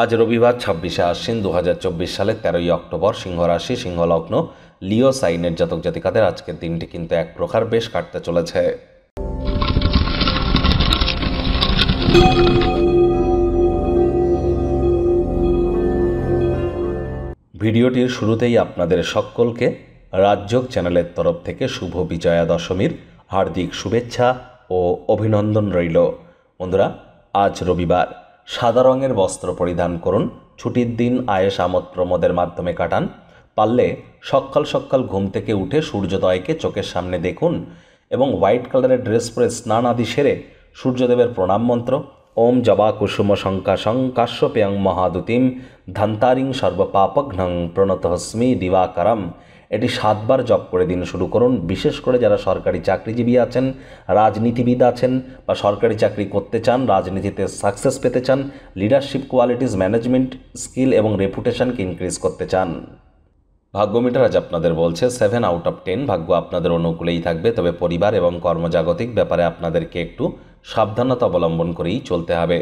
आज रविवार 26 आश्विन 2024 साले 13 अक्टोबर। सिंह राशि सिंह लग्न लिओ साइनेर जातक जातिकादेर आजकेर दिनटी किन्तु एक प्रकार बेश काटते चलेछे। भिडियोटिर शुरूतेई आपनादेर सकलके राजयोग चैनेलेर तरफ थेके शुभ विजया दशमीर हार्दिक शुभेच्छा ओ अभिनंदन रइल। बंधुरा आज रविवार, सादा रंगेर वस्त्र परिधान करुन। छुटिर दिन आयेश आमोद प्रमोदेर माध्यमे काटान। पारले सकाल सकाल घुम थेके उठे सूर्योदयके चोखेर सामने देखुन एबं व्हाइट कलरेर ड्रेस परे स्नान आदि सेरे सूर्यदेवेर प्रणाम मंत्र ओम जबा कुसुम शंकाशं काश्यपेयं महादुतिं धन्तारिं सर्वपापघ्नं प्रणतोस्मि दिवाकरं एटी 7 बार जप करे दिन शुरू करुन। विशेष करे जारा सरकारी चाकरिजीवी आছেন, राजनीतिविद आছেন বা सरकारी চাকরি করতে চান, রাজনীতিতে সাকসেস পেতে চান, লিডারশিপ কোয়ালিটিজ, ম্যানেজমেন্ট স্কিল এবং রেপুটেশনকে ইনক্রিজ করতে চান। ভাগ্যমিটার আজ আপনাদের বলছে 7/10। ভাগ্য আপনাদের অনুকূলেই থাকবে, তবে পরিবার এবং কর্মজাগতিক ব্যাপারে আপনাদেরকে একটু সাবধানতা অবলম্বন করেই চলতে হবে।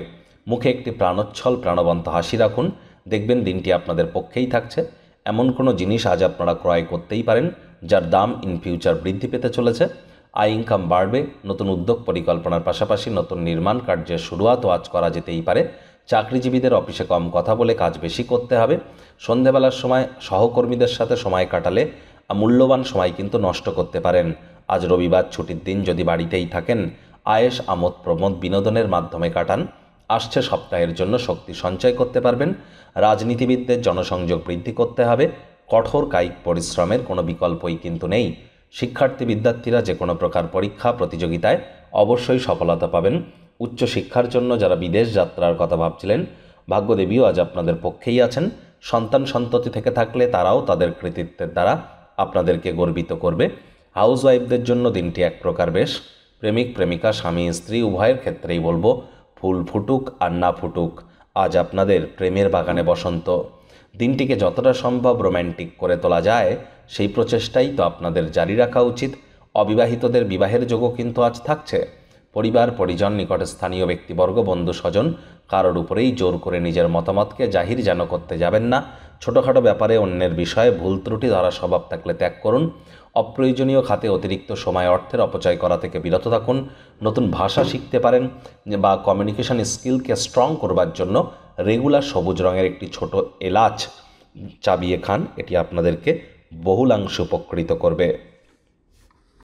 মুখে একটি প্রাণোচ্ছল প্রাণবন্ত হাসি রাখুন, দেখবেন দিনটি আপনাদের পক্ষেই থাকছে। এমন কোনো জিনিস আজ আপনারা ক্রয় করতেই পারেন যার দাম ইন ফিউচার বৃদ্ধি পেতে চলেছে। আয় ইনকাম বাড়বে। নতুন উদ্যোগ পরিকল্পনার পাশাপাশি নতুন নির্মাণ কার্যের শুরুয়াতও আজ করা যেতেই পারে। চাকরিজীবীদের অফিসে কম কথা বলে কাজ বেশি করতে হবে। সন্ধ্যাবেলার সময় সহকর্মীদের সাথে সময় কাটালে মূল্যবান সময় কিন্তু নষ্ট করতে পারেন। আজ রবিবার, ছুটির দিন। যদি বাড়িতেই থাকেন আয়েশ আমোদ প্রমোদ বিনোদনের মাধ্যমে কাটান। আসছে সপ্তাহের জন্য শক্তি সঞ্চয় করতে পারবেন। রাজনীতিবিদদের জনসংযোগ বৃদ্ধি করতে হবে। কঠোর কায়িক পরিশ্রমের কোনো বিকল্পই কিন্তু নেই। শিক্ষার্থী বিদ্যার্থীরা যে কোনো প্রকার পরীক্ষা প্রতিযোগিতায় অবশ্যই সফলতা পাবেন। উচ্চ শিক্ষার জন্য যারা বিদেশ যাত্রার কথা ভাবছিলেন, ভাগ্যদেবীও আজ আপনাদের পক্ষেই আছেন। সন্তান সন্ততি থেকে থাকলে তারাও তাদের কৃতিত্বের দ্বারা আপনাদেরকে গর্বিত করবে। হাউসওয়াইফদের জন্য দিনটি এক প্রকার বেশ। প্রেমিক প্রেমিকা, স্বামী স্ত্রী উভয়ের ক্ষেত্রেই বলবো फूल फुटुक और ना फुटुक आज आपनादेर प्रेमेर बागाने बसंत। दिनटीके जतटा सम्भव रोमांटिक करे तोला जाए सेई प्रचेष्टाई तो आपनादेर जारी रखा उचित। अविवाहितोदेर विवाहेर जोगो किन्तु आज थाकछे। परिवार परिजन, निकट स्थानीय व्यक्तिवर्ग, बंधु सजन कारोर उपरेई जोर करे निजेर मतामतके जाहिर जेन करते जाबेन ना। छोटोखाटो ब्यापारे अन्येर विषये भूल त्रुटि धरार स्वभाव थाकले त्याग करुन। अप्रयोजनीय खाते अतिरिक्त समय अर्थेर अपचय करा थेके बिरत थाकुन। नतून भाषा शिखते पारेन बा कम्युनिकेशन स्किलके स्ट्रंग करबार जन्य रेगुलार सबुज रंगेर एकटी छोटो एलाच चाबिये खान। एटी आपनादेरके बहुलांश उपकृत करबे।